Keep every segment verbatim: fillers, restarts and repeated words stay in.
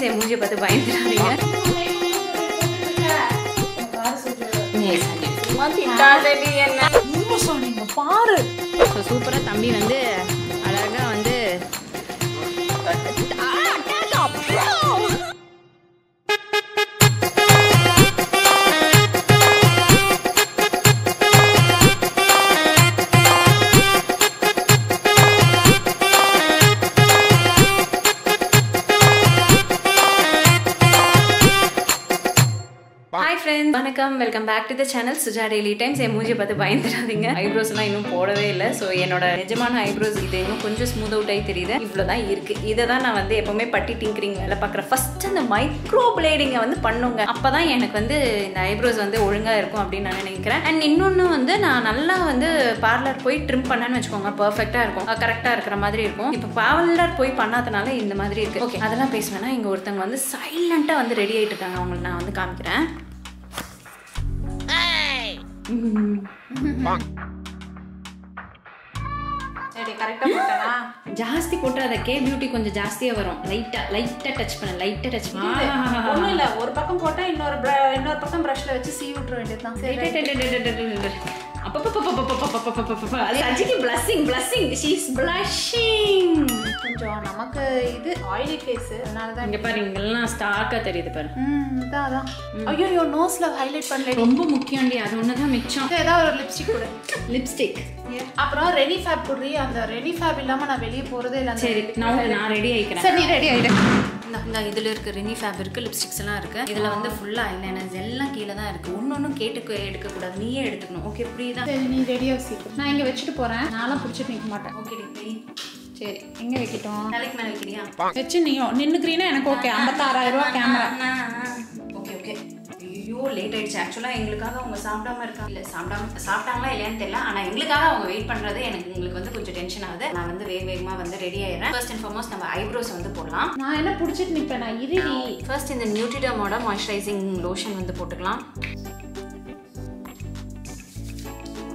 से मुझे पता वाइन दिला रही है। தம்பி வந்து அழகா வந்து வணக்கம் welcome back to the channel Suja Daily Times. மூஞ்சி பார்த்து பயந்துடாதீங்க, ஐப்ரோஸ்லாம் இன்னும் போடவே இல்லை. ஸோ என்னோட நிஜமான ஐப்ரோஸ் இது இன்னும் கொஞ்சம் ஸ்மூத் அவுட் ஆகி தெரியுது. இவ்வளோ தான் இருக்குது. இதை தான் நான் வந்து எப்போவுமே பட்டி டிங்கரிங் வேலை பார்க்குறேன். ஃபர்ஸ்ட் அந்த மைக்ரோ பிளேடிங்கை வந்து பண்ணுங்க, அப்போ தான் எனக்கு வந்து இந்த ஐப்ரோஸ் வந்து ஒழுங்காக இருக்கும் அப்படின்னு நான் நினைக்கிறேன். அண்ட் இன்னொன்று வந்து நான் நல்லா வந்து பார்லர் போய் ட்ரிம் பண்ணேன்னு வச்சுக்கோங்க, பர்ஃபெக்டாக இருக்கும், கரெக்டாக இருக்கிற மாதிரி இருக்கும். இப்போ பார்லர் போய் பண்ணாதனால இந்த மாதிரி இருக்குது. ஓகே, அதெல்லாம் பேசுவேன்னா இங்கே ஒருத்தவங்க வந்து சைலண்ட்டாக வந்து ரெடி ஆகிட்டு இருக்காங்க. அவங்களை நான் வந்து காமிக்கிறேன். ஜாஸ்தி போட்டாத கே பியூட்டி கொஞ்சம் ஜாஸ்தியா வரும். லைட்டா லைட்டா டச் பண்ண லைட்டா டச் பண்ண இல்ல, ஒரு பக்கம் போட்டா இன்னொரு இன்னொரு பக்கம் பிரஷ்ல வச்சு சீவி விட்டுற வேண்டியதுதான். அப்பப்பப்பப்பப்பப்பப்பப்பப்பப்ப அது அஜிக்கு blessing blessing she is blushing. கொஞ்சம் நமக்கு இது ஆயிலி ஃபேஸ், அதனால தான் இங்க பாருங்க எல்லாம் ஸ்டார்க்கா தெரியுது பாரு. ம் அதான். ஐயோ யோ நோஸ்ல ஹைலைட் பண்ணல, ரொம்ப முக்கியம்டி. அது ஒண்ணு தான் மிச்சம். ஏதா ஒரு லிப்ஸ்டிக் கூட லிப்ஸ்டிக் அப்புறம் ரெடி ஃபேப் குடி. அந்த ரெடி ஃபேப் இல்லாம நான் வெளிய போறதே இல்ல. சரி நான் நான் ரெடி ஆயிக்கிறேன். சரி நீ ரெடி ஆயிடு. இந்த இதில் இருக்குது ரெனி ஃபேப் இருக்குது, லிப்ஸ்டிக்ஸ்லாம் இருக்குது. இதில் வந்து ஃபுல்லாக ஐலைனர்ஸ் எல்லாம் கீழே தான் இருக்குது. ஒன்று ஒன்றும் கேட்டு எடுக்கக்கூடாது, நீயே எடுத்துக்கணும். ஓகே புரியுதா? சரி நீ ரெடியாக சீக்கிரம். நான் இங்கே வச்சுட்டு போகிறேன், நானும் பிடிச்சிட்டு நிற்க மாட்டேன். Okay Tippy. சரி எங்கே வைக்கட்டும்? நாளைக்கு மேலே வைக்கிறியா? வச்சு நீ நின்றுக்கிறீன்னா எனக்கு ஓகே. ஐம்பத்தாறாயிரம் ரூபா கேமரா. Okay okay. ஐயோ லேட் ஆகிடுச்சு. ஆக்சுவலாக எங்களுக்காக அவங்க சாப்பிடாம இருக்காங்க. இல்லை சாப்பிடாம சாப்பிட்டாங்களா இல்லையான்னு தெரியல, ஆனால் எங்களுக்காக அவங்க வெயிட் பண்ணுறது எனக்கு உங்களுக்கு வந்து கொஞ்சம் டென்ஷன் ஆகுது. நான் வந்து வேக வேகமாக வந்து ரெடி ஆயிடுறேன். ஃபர்ஸ்ட் அண்ட் ஃபார்மோஸ்ட் நம்ம ஐப்ரோஸ் வந்து போடலாம். நான் என்ன பிடிச்சிட்டு நிற்பேன் நான் இருடி. ஃபர்ஸ்ட் இந்த நியூட்ரிடமோட மாய்ஸ்சரைசிங் லோஷன் வந்து போட்டுக்கலாம்.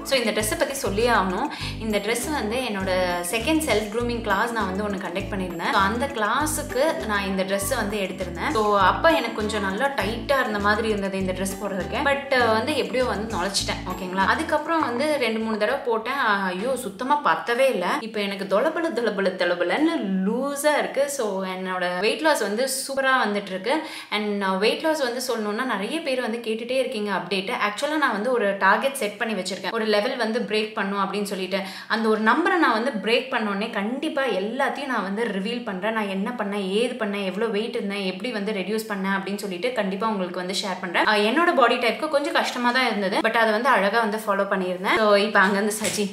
ஸோ இந்த ட்ரெஸ்ஸை பற்றி சொல்லி ஆகணும். இந்த ட்ரெஸ் வந்து என்னோட செகண்ட் செல்ஃப் க்ரூமிங் கிளாஸ் நான் வந்து ஒன்று கண்டக்ட் பண்ணியிருந்தேன். அந்த கிளாஸுக்கு நான் இந்த ட்ரெஸ்ஸை வந்து எடுத்திருந்தேன். ஸோ அப்போ எனக்கு கொஞ்சம் நல்லா டைட்டாக இருந்த மாதிரி இருந்தது இந்த ட்ரெஸ் போடுறதுக்கு. பட் வந்து எப்படியோ வந்து நுழைச்சிட்டேன். ஓகேங்களா? அதுக்கப்புறம் வந்து ரெண்டு மூணு தடவை போட்டேன். ஐயோ சுத்தமாக பத்தவே இல்லை. இப்போ எனக்கு தொலபல தொலபல தொலபலன்னு லூஸாக இருக்குது. ஸோ என்னோட வெயிட் லாஸ் வந்து சூப்பராக வந்துட்டு இருக்கு. அண்ட் வெயிட் லாஸ் வந்து சொல்லணும்னா நிறைய பேர் வந்து கேட்டுகிட்டே இருக்கீங்க அப்டேட்டு. ஆக்சுவலாக நான் வந்து ஒரு டார்கெட் செட் பண்ணி வச்சிருக்கேன். ஒரு லெவல் வந்து பிரேக் பண்ணும் அப்படின்னு சொல்லிட்டு அந்த ஒரு நம்பரை நான் வந்து பிரேக் பண்ணோடனே கண்டிப்பாக எல்லாத்தையும் நான் வந்து ரிவீல் பண்ணுறேன். நான் என்ன பண்ணேன், ஏது பண்ணேன், எவ்வளோ வெயிட் இருந்தேன், எப்படி வந்து ரெடியூஸ் பண்ணேன் அப்படின்னு சொல்லிட்டு கண்டிப்பாக உங்களுக்கு வந்து ஷேர் பண்ணுறேன். என்னோட பாடி டைப்க்கு கொஞ்சம் கஷ்டமாக தான் இருந்தது, பட் அதை வந்து அழகாக வந்து ஃபாலோ பண்ணியிருந்தேன். ஸோ இப்போ அங்கேருந்து சஜி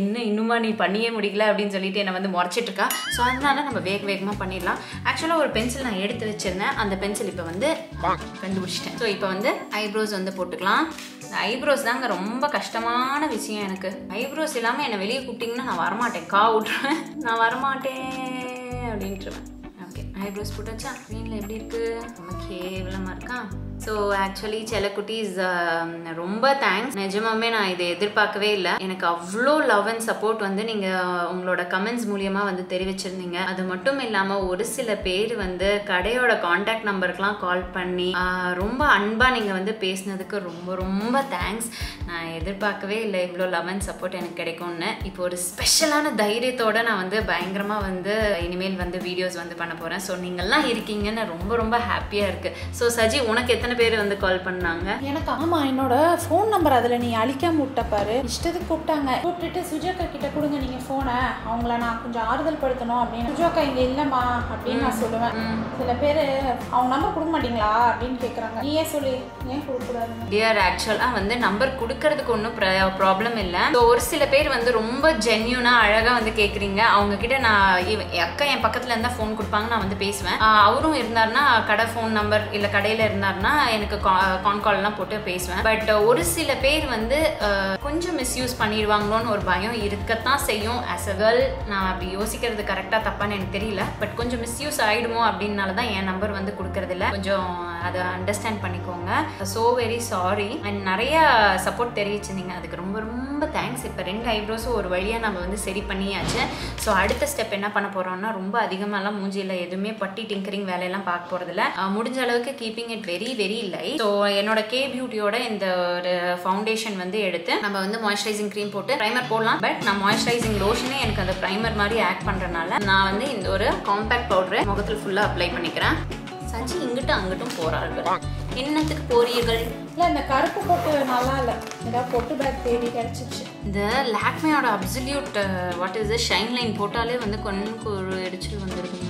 என்ன இன்னுமா நீ பண்ணியே முடியல அப்படின்னு சொல்லிட்டு என்னை வந்து முறைச்சிட்டு இருக்கா. ஸோ அதனால நம்ம வேக வேகமாக பண்ணிடலாம். ஆக்சுவலாக ஒரு பென்சில் நான் எடுத்து வச்சிருந்தேன். அந்த பென்சில் இப்போ வந்து கண்டுபிடிச்சிட்டேன். ஸோ இப்போ வந்து ஐப்ரோஸ் வந்து போட்டுக்கலாம். ஐப்ரோஸ் தாங்க ரொம்ப கஷ்டமான விஷயம் எனக்கு. ஐப்ரோஸ் இல்லாமல் என்னை வெளியே கூப்பிட்டிங்கன்னா நான் வரமாட்டேன். கா விட்ருவேன், நான் வரமாட்டேன் அப்படின்ட்டுருவேன். ஓகே ஐப்ரோஸ் போட்டாச்சா? மீனில் எப்படி இருக்குது? ரொம்ப கேவலமாக இருக்கா? ஸோ ஆக்சுவலி செல்லக்குட்டீஸ் ரொம்ப தேங்க்ஸ். நிஜமாவே நான் இதை எதிர்பார்க்கவே இல்லை. எனக்கு அவ்வளோ லவ் அண்ட் சப்போர்ட் வந்து நீங்கள் உங்களோட கமெண்ட்ஸ் மூலியமாக வந்து தெரிவிச்சிருந்தீங்க. அது மட்டும் இல்லாமல் ஒரு சில பேர் வந்து கடையோட காண்டாக்ட் நம்பருக்கெலாம் கால் பண்ணி ரொம்ப அன்பாக நீங்கள் வந்து பேசினதுக்கு ரொம்ப ரொம்ப தேங்க்ஸ். நான் எதிர்பார்க்கவே இல்லை இவ்வளோ லவ் அண்ட் சப்போர்ட் எனக்கு கிடைக்கும்னு. இப்போ ஒரு ஸ்பெஷலான தைரியத்தோடு நான் வந்து பயங்கரமாக வந்து இனிமேல் வந்து வீடியோஸ் வந்து பண்ண போகிறேன். ஸோ நீங்கள்லாம் இருக்கீங்கன்னு ரொம்ப ரொம்ப ஹாப்பியாக இருக்குது. ஸோ சஜி உனக்கு எத்தனை பேர் வந்து கால் பண்ணாங்க எனக்கு? ஆமா என்னோட ஃபோன் நம்பர் அதுல நீ அழிக்காம விட்ட பாரு. இஷ்டத்துக்கு கூப்பிட்டாங்க. கூப்பிட்டுட்டு சுஜாக்கா கிட்ட கொடுங்க நீங்க போனை, அவங்கள நான் கொஞ்சம் ஆறுதல் படுத்தணும் அப்படின்னு. சுஜாக்கா இங்க இல்லம்மா அப்படின்னு நான் சொல்லுவேன். சில பேர் அவங்க நம்பர் கொடுக்க மாட்டீங்களா அப்படின்னு கேட்குறாங்க. நீ ஏன் சொல்லி ஏன் கொடுக்கூடாது டியர்? ஆக்சுவலா வந்து நம்பர் கொடுக்கறதுக்கு ஒன்றும் ப்ராப்ளம் இல்லை. ஸோ ஒரு சில பேர் வந்து ரொம்ப ஜென்யூனா அழகா வந்து கேட்குறீங்க. அவங்க கிட்ட நான் அக்கா என் பக்கத்துல இருந்தா ஃபோன் கொடுப்பாங்க, நான் வந்து பேசுவேன். அவரும் இருந்தாருன்னா கடை ஃபோன் நம்பர் இல்லை கடையில இருந்தாருன்னா எனக்கு கான் கால்லாம் போட்டு பேசுவேன். பட் ஒரு சில பேர் வந்து கொஞ்சம் மிஸ்யூஸ் பண்ணிடுவாங்களோன்னு ஒரு பயம் இருக்கத்தான் செய்யும். ஆஸ் அ கேர்ள் நான் அப்படி யோசிக்கிறது கரெக்டாக தப்பான்னு எனக்கு தெரியல. பட் கொஞ்சம் மிஸ்யூஸ் ஆகிடுமோ அப்படின்னால தான் என் நம்பர் வந்து கொடுக்கறதில்ல. கொஞ்சம் அதை அண்டர்ஸ்டாண்ட் பண்ணிக்கோங்க. So very sorry. அண்ட் நிறையா சப்போர்ட் தெரிவிச்சிருந்தீங்க, அதுக்கு ரொம்ப ரொம்ப ரொம்ப தேங்க்ஸ். இப்போ ரெண்டு ஐப்ரோஸும் ஒரு வழியாக நம்ம வந்து சரி பண்ணியாச்சு. ஸோ அடுத்த ஸ்டெப் என்ன பண்ண போகிறோம்னா, ரொம்ப அதிகமாகலாம் மூஞ்சியில் எதுவுமே பட்டி டிங்கரிங் வேலையெல்லாம் பார்க்க போகிறதில்ல. முடிஞ்ச அளவுக்கு keeping it very very light. So என்னோட கே பியூட்டியோட இந்த ஒரு ஃபவுண்டேஷன் வந்து எடுத்து நம்ம வந்து மாய்ஸ்சரைசிங் க்ரீம் போட்டு ப்ரைமர் போடலாம். பட் நான் மாய்ஸ்சரைசிங் லோஷனே எனக்கு அந்த ப்ரைமர் மாதிரி ஆக்ட் பண்ணுறதுனால நான் வந்து இந்த ஒரு காம்பேக்ட் பவுடரை முகத்தில் ஃபுல்லாக அப்ளை பண்ணிக்கிறேன். சஞ்சி இங்கிட்டும் அங்கிட்டும் போறார்கள். என்னத்துக்கு போறீர்கள்? இல்லை, இந்த கருப்பு போட்டு நல்லா இல்லை, ஏதாவது பொட்டு பேக் தேடி கிடச்சிச்சு. இந்த லாக்மேயோட absolute what is shine line போட்டாலே வந்து கொஞ்சம் ஒரு எரிச்சல் வந்துருக்குங்க.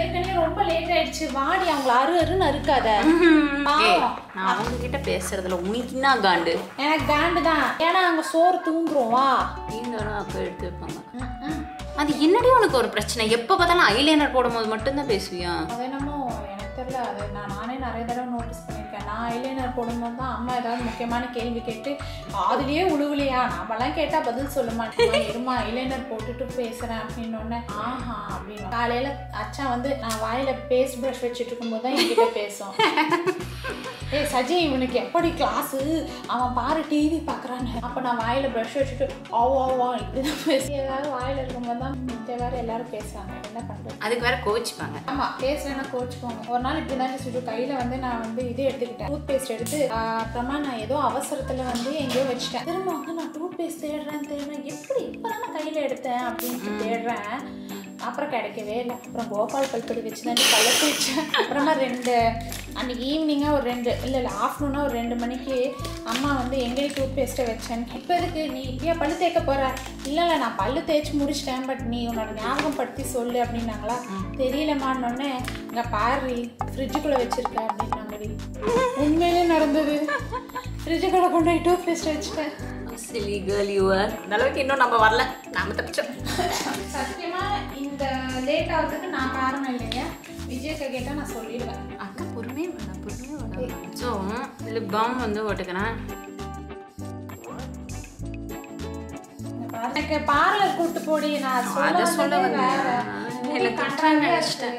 ஏற்கனவே ரொம்ப லேட் ஆயிடுச்சு, வாடி அவங்களை அரு அருன்னு அறுக்காத. நான் அவங்க கிட்ட பேசுறதுல உனக்கு என்ன காண்டு? எனக்கு காண்டு தான், ஏன்னா அங்கே சோறு தூங்குறோமா தீங்குறோம் அப்போ எடுத்து வைப்பாங்க. அது என்னடி உனக்கு ஒரு பிரச்சனை? எப்போ பார்த்தாலும் ஐலைனர் போடும்போது மட்டும்தான் பேசுவியா? அது என்னமோ எனக்கு தெரியல, அது நான் நானே நிறைய தடவை நோட்டீஸ் பண்ணியிருக்கேன். நான் ஐலைனர் போடும்போது தான் அம்மா ஏதாவது முக்கியமான கேள்வி கேட்டு அதுலேயே உழுவுலையா நம்மலாம் கேட்டால் பதில் சொல்ல மாட்டேன். இருமா ஐலைனர் போட்டுட்டு பேசுகிறேன் அப்படின்னோடனே ஆஹா அப்படின்னு காலையில் அச்சா வந்து நான் வாயில் பேஸ்ட் ப்ரஷ் வச்சுட்டு இருக்கும்போது தான் என்கிட்ட பேசும். ஏ சஜி, இவனுக்கு எப்படி கிளாஸு, அவன் பாரு டிவி பார்க்குறான்னு. அப்போ நான் வாயில் ப்ரஷ் வச்சுட்டு ஆவா இப்படிதான் பேசி ஏதாவது வாயில் இருக்கும்போது தான் எல்லாரும் பேசுறாங்க. என்ன பண்றது? அதுக்கு வேற கோச்சுப்பாங்க. ஆமா, பேசுறேன்னா கோச்சுப்பாங்க. ஒரு நாள் இப்படிதான் சுஜு கையில வந்து நான் வந்து இது எடுத்துக்கிட்டேன், டூத் பேஸ்ட் எடுத்து. அப்புறமா நான் ஏதோ அவசரத்துல வந்து எங்கேயோ வச்சுட்டேன். திரும்ப வந்து நான் டூத் பேஸ்ட் தேடுறேன் தேடுறேன், எப்படி இப்பதான் நான் கையில எடுத்தேன் அப்படின்னு தேடுறேன். அப்புறம் கிடைக்கவே இல்லை. அப்புறம் கோபால் பல்படி வச்சு தான் கலக்கி வச்சேன். அப்புறமா ரெண்டு அன்றைக்கி ஈவினிங்காக ஒரு ரெண்டு இல்லை இல்லை ஆஃப்டர்நூனாக ஒரு ரெண்டு மணிக்கு அம்மா வந்து எங்கேயும் டூத் பேஸ்ட்டை வச்சேன். இப்போ இதுக்கு நீ இப்படியா பல்லு தேய்க்க போகிற? இல்லை இல்லை நான் பல்லு தேய்ச்சி முடிச்சிட்டேன், பட் நீ உன்னோட ஞாபகம் படுத்தி சொல் அப்படின்னாங்களா. தெரியலமானோடனே இங்கே பாரு ஃப்ரிட்ஜுக்குள்ளே வச்சுருக்கேன் அப்படின்னாங்கடி. உண்மையிலே நடந்தது, ஃப்ரிட்ஜுக்குள்ளே கொண்டு போய் டூத் பேஸ்ட்டை வச்சுட்டேன். Silly girl you are. அந்த அளவுக்கு இன்னும் நம்ம வரல, நாம தப்பிச்சோம். சத்தியமாக இந்த லேட் ஆகிறதுக்கு நான் காரணம் இல்லைங்க, விஜய்க்கு கேட்டால் நான் சொல்லிடுவேன். அக்கா பொறுமையே வரலாம், பொறுமையே வரலாம். ஸோ லிப் பாம் வந்து ஒட்டுக்கிறேன். எனக்கு பார்லர் கூட்டு போடி, நான் அதை சொல்ல இல்லை கட்டுறான்னு நினச்சிட்டேன்.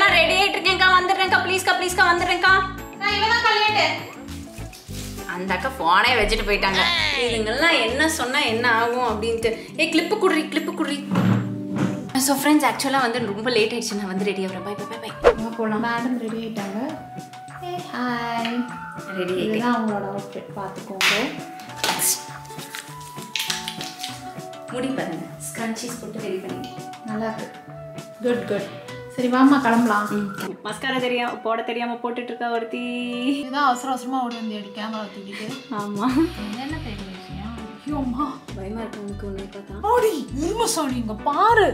நான் ரெடி ஆயிட்டு இருக்கேன்க்கா, வந்துடுறேன்க்கா ப்ளீஸ்க்கா ப்ளீஸ்க்கா வந்துடுறேன்க்கா. நான் இவதான் கல்யாணே. அந்த அக்கா ஃபோனே வச்சுட்டு போயிட்டாங்க. இதுங்கெல்லாம் என்ன சொன்னால் என்ன ஆகும் அப்படின்ட்டு. ஏ கிளிப்பு குடுறி கிளிப்பு குடுறி. ஸோ ஃப்ரெண்ட்ஸ் ஆக்சுவலாக வந்து ரொம்ப லேட் ஆயிடுச்சு, நான் வந்து ரெடி ஆகிறேன். பை பை பை பை போகலாம். மேடம் ரெடி ஆகிட்டாங்க. ஏ ஹாய் ரெடி ஆகிட்டா அவங்களோட அவுட்ஃபிட் பார்த்துக்கோங்க. முடி பாருங்க, ஸ்க்ரன்ச்சீஸ் போட்டு ரெடி பண்ணி நல்லா இருக்கு. Good good. சரி வாமா கிளம்பலாம். மஸ்காரா தெரியாம போட தெரியாம போட்டுட்டு இருக்கா ஒருத்தி. இதுதான் அவசர அவசரமா ஓடி வந்து எடுத்து கேமரா தூக்கிட்டு. ஆமா என்னென்ன தெரியும் அம்மா, பயமா இருக்கு உனக்கு. உன்னை பார்த்தா ஓடி இரும சாணி இங்க பாரு.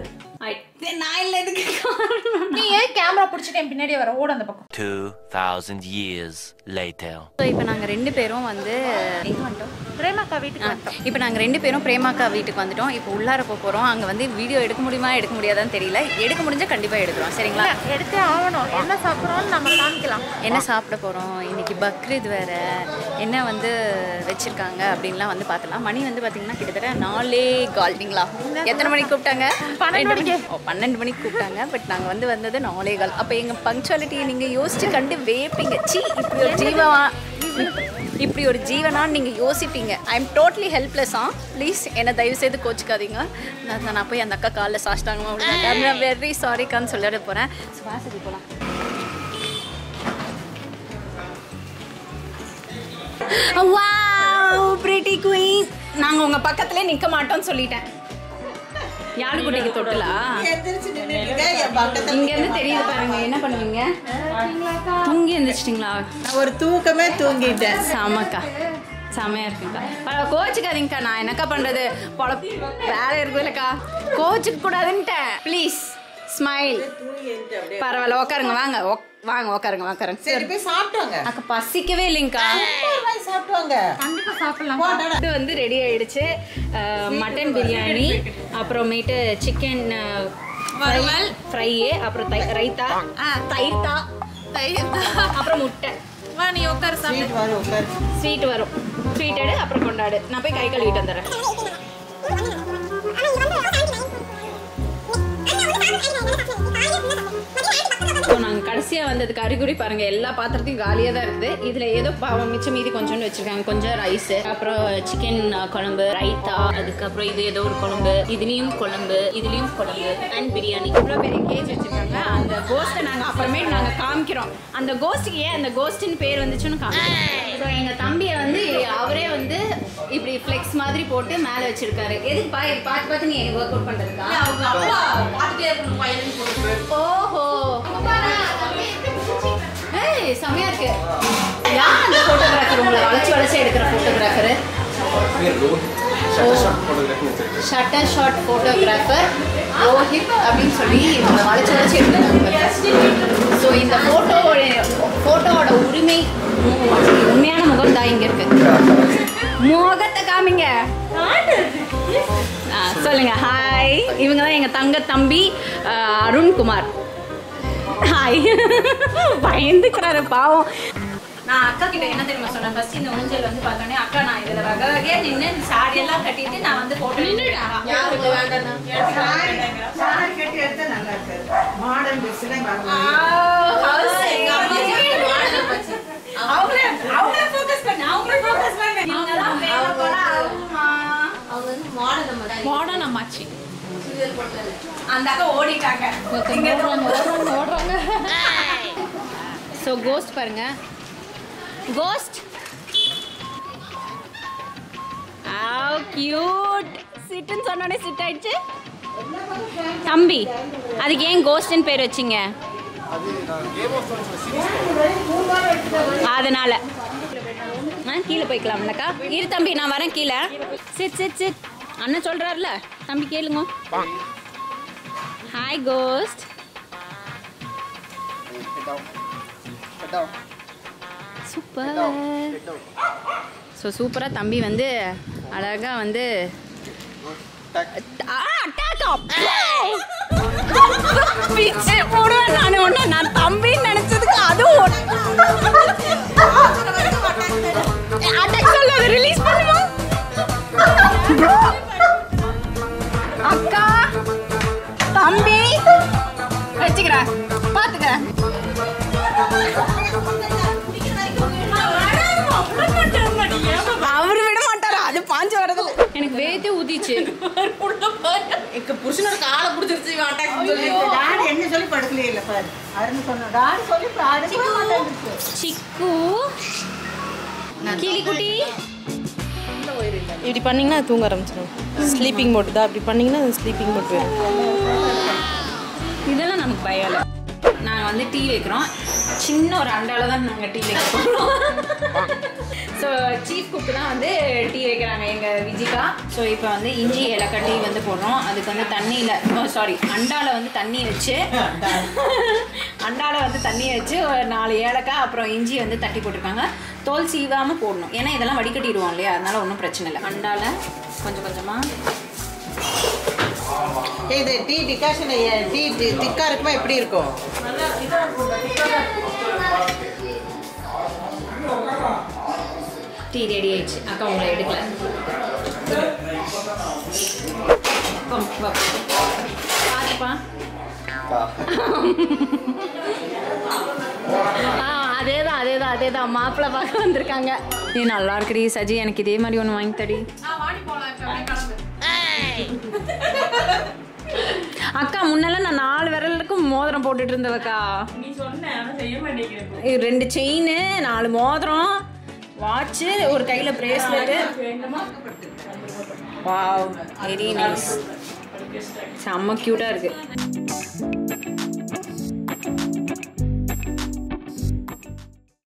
நான் இல்லை இதுக்கு காரணம் நீ. ஏன் கேமரா பிடிச்சிட்டேன் பின்னாடியே வர ஓட அந்த பக்கம். two thousand years later. So இப்போ நாங்கள் ரெண்டு பேரும் வந்து எங்கே வந்துட்டோம்? பிரேமாக்கா வீட்டுக்கு வந்துட்டோம். இப்போ நாங்கள் ரெண்டு பேரும் பிரேமாக்கா வீட்டுக்கு வந்துட்டோம். இப்போ உள்ளார போகிறோம். அங்கே வந்து வீடியோ எடுக்க முடியுமா எடுக்க முடியாதான்னு தெரியல. எடுக்க முடிஞ்சால் கண்டிப்பாக எடுக்கிறோம். சரிங்களா, எடுத்தே ஆகணும். என்ன சாப்பிட்றோம்னு நம்ம காமிக்கலாம். என்ன சாப்பிட போகிறோம் இன்னைக்கு? பக்ரீத் வேறு, என்ன வந்து வச்சுருக்காங்க அப்படின்லாம் வந்து பார்த்துலாம். மணி வந்து பார்த்தீங்கன்னா கிட்டத்தட்ட நாலே கால்டிங்களா? எத்தனை மணிக்கு கூப்பிட்டாங்க? பன்னெண்டு பன்னெண்டு மணிக்கு கூப்பிட்டாங்க. பட் நாங்கள் வந்து வந்தது நாலேகால். அப்போ எங்கள் பங்க்சுவாலிட்டியை நீங்கள் யோசிச்சு கண்டு வேப்பீங்க. சி இப்படி ஒரு ஜீவனா இப்படி ஒரு ஜீவனான்னு நீங்கள் யோசிப்பீங்க. ஐ எம் டோட்லி ஹெல்ப்லெஸ்ஸா. ப்ளீஸ் என்னை தயவு செய்து கோச்சிக்காதீங்க. நான் நான் போய் அந்த அக்கா காலில் சாஸ்டாங்கமா விடுங்க. வெரி சாரிக்கான்னு சொல்லிட போகிறேன். சுவாசதி போகலாம். பிரிட்டி குயின், நாங்கள் உங்கள் பக்கத்துலேயே நிற்க மாட்டோம்னு சொல்லிட்டேன். யாரு குட்டிக்கு தொட்டலா இங்க இருந்து தெரியுது பாருங்க. என்ன பண்ணுவீங்க? தூங்கி எழுந்திரிச்சிட்டிங்களா? ஒரு தூக்கமே தூங்கிட்டேன். சாமாக்கா செமையா இருக்குங்கக்கா. பரவாயில்ல கோச்சுக்காதீங்கக்கா, நான் என்னக்கா பண்றது? பொழப்பு வேலை இருக்குதுல்லக்கா, கோச்சுக்க கூடாதுன்ட்டேன். Please smile. பரவாயில்ல உட்காருங்க வாங்க வாங்க உட்காருங்க உட்காருங்க. சரி போய் சாப்பிடுங்க. அக்க பசிக்கவே இல்லைங்கா. போய் சாப்பிடுங்க. கண்டிப்பா சாப்பிடலாம். இது வந்து ரெடி ஆயிடுச்சு. மட்டன் பிரியாணி அப்புறமேட்டு chicken வறுவல் ஃப்ரை அப்புறம் ரைத்தா தைத்தா தைத்தா அப்புறம் முட்டை. வா நீ உட்கார் சாப்பிடு. ஸ்வீட் வரும் உட்கார். ஸ்வீட் வரும். ஸ்வீட் எடு அப்புறம் கொண்டாடு. நான் போய் கை கழுவிட்டு வந்துறேன். கடைசியா வந்தது கறிகுடி பாருங்க எல்லா பாத்திரத்தையும் காலியா தான் இருக்குது. இதுல ஏதோ பாவம் மிச்சம் மீதி கொஞ்சோண்டு வச்சிருக்காங்க. கொஞ்சம் ரைஸ் அப்புறம் சிக்கன் குழம்பு ரைத்தா அதுக்கப்புறம் இது ஏதோ ஒரு குழம்பு இதுலயும் குழம்பு இதுலயும் குழம்பு அண்ட் பிரியாணி. இவ்வளவு பெரிய கேஜ் வச்சிருக்காங்க. அந்த கோஸ்ட நாங்க அப்புறமே நாங்க காமிக்கிறோம். அந்த கோஸ்டுக்கு ஏன் அந்த கோஸ்டின் பேர் வந்துச்சுன்னு காமிக்கிறோம். எங்க தம்பியை வந்து அவரே வந்து இப்படி ஃபிளெக்ஸ் மாதிரி போட்டு மேல வச்சிருக்காரு. எதுக்கு பாத்து பார்த்து நீ ஒர்க் அவுட் பண்றதுக்கா? ஓஹோ செமையா இருக்கு. யார் அந்த போட்டோகிராஃபர் உங்களை வளைச்சு வளைச்சு எடுக்கிற photographer? Shutter shot photographer Rohit அப்படின்னு சொல்லி இவங்களை வளைச்சு வளைச்சு எடுக்கிறாங்க. ஸோ இந்த போட்டோவோட போட்டோவோட உரிமை உண்மையான முகம் தான் இங்கே இருக்கு. முகத்தை காமிங்க சொல்லுங்க. ஹாய் இவங்க தான் எங்கள் தங்க தம்பி அருண்குமார். ஹாய் பயந்துக்கிறாரு பாவம். நான் அக்கா கிட்ட என்ன தெரியுமா சொன்னேன்? ஃபர்ஸ்ட் இந்த ஊஞ்சல் வந்து பார்த்தோன்னே அக்கா நான் இதில் வகை வகையாக நின்று சாரி எல்லாம் கட்டிட்டு நான் வந்து போட்டோ மாடர்ன் அம்மாச்சி அந்த அக்கா ஓடிட்டாங்க. ஓடுறாங்க. ஸோ கோஸ்ட் பாருங்க. Ghost how cute. சிட்டுன்னு சொன்னோடனே சிட் ஆயிடுச்சு. தம்பி அதுக்கு ஏன் கோஸ்ட்ன்னு பேர் வச்சிங்க? அதனால கீழே போய்க்கலாம்லக்கா. இரு தம்பி நான் வரேன் கீழே. சிட் சிட் சிட் அண்ணன் சொல்கிறாருல தம்பி கேளுங்க. Hi cost. சூப்பர். ஸோ சூப்பராக தம்பி வந்து அழகாக வந்து நான் ஒன்று நான் தம்பின்னு நினச்சதுக்கு அதுவும் ரிலீஸ் பண்ணுமா அக்கா தம்பி வச்சுக்கிற பாத்துக்கிற அவரு விட மாட்டாரு. அது பாஞ்சு வரது எனக்கு வேத்தே ஊதிச்சு. புருஷனோட காலை பிடிச்சிருச்சு என்ன சொல்லி படுக்கலையே இல்ல பாரு சிக்கு கிளிக்குட்டி இப்படி பண்ணிங்கன்னா தூங்க ஆரம்பிச்சிடும். ஸ்லீப்பிங் மோட் தான். இப்படி பண்ணிங்கன்னா ஸ்லீப்பிங் மோட் வேணும். இதெல்லாம் நமக்கு பயம் இல்லை. நாங்கள் வந்து டீ வைக்கிறோம். சின்ன ஒரு அண்டாவில் தான் நாங்கள் டீ வைக்க போகிறோம். ஸோ சீஃப் குக்கு தான் வந்து டீ வைக்கிறாங்க எங்கள் விஜிகா. ஸோ இப்போ வந்து இஞ்சி ஏலக்காய் டீ வந்து போடுறோம். அதுக்கு வந்து தண்ணியில் சாரி அண்டாவில் வந்து தண்ணி வச்சு அண்டாவில் வந்து தண்ணி வச்சு ஒரு நாலு ஏலக்காய் அப்புறம் இஞ்சி வந்து தட்டி போட்டிருக்காங்க. தோல் சீவாமல் போடணும். ஏன்னா இதெல்லாம் வடிகட்டிடுவோம் இல்லையா? அதனால் ஒன்றும் பிரச்சனை இல்லை. அண்டாவில் கொஞ்சம் கொஞ்சமாக இது டீ டிகாஷன் டீ திக்கா இருக்குமா எப்படி இருக்கும்? டீ ரெடி ஆயிடுச்சு. அக்கா உங்களை எடுக்கல பாருப்பா. ஆ அதே தான் அதே தான் அதே தான் மாப்பிள்ளை பார்க்க வந்திருக்காங்க. நீ நல்லா இருக்கிறீ சஜி எனக்கு இதே மாதிரி ஒன்று வாங்கி தடி. அக்கா முன்னெல்லாம் நான் நாலு விரலுக்கும் மோதிரம் போட்டுட்டு இருந்தவக்கா. ரெண்டு செயின் நாலு மோதிரம் வாட்சு ஒரு கையில பிரேஸ்லெட்டு. Wow very nice. செம்ம கியூட்டா இருக்கு.